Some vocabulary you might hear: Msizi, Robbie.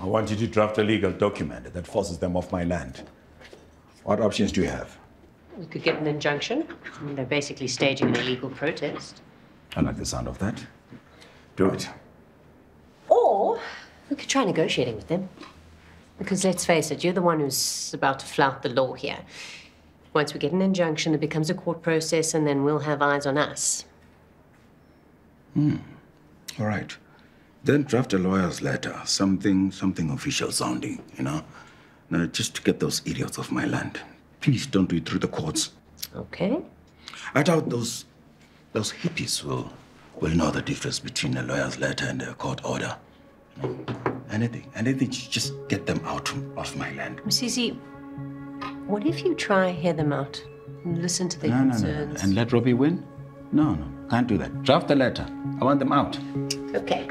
I want you to draft a legal document that forces them off my land. What options do you have? We could get an injunction. I mean, they're basically staging an illegal protest. I like the sound of that. Do it. Or we could try negotiating with them. Because let's face it, you're the one who's about to flout the law here. Once we get an injunction, it becomes a court process, and then we'll have eyes on us. Hmm. All right. Then draft a lawyer's letter, something official sounding, you know? Now, just to get those idiots off my land. Please don't do it through the courts. Okay. I doubt those hippies will know the difference between a lawyer's letter and a court order. Anything, just get them out of my land. Msizi, what if you try hear them out and listen to their concerns? No. And let Robbie win? No, can't do that. Draft the letter. I want them out. Okay.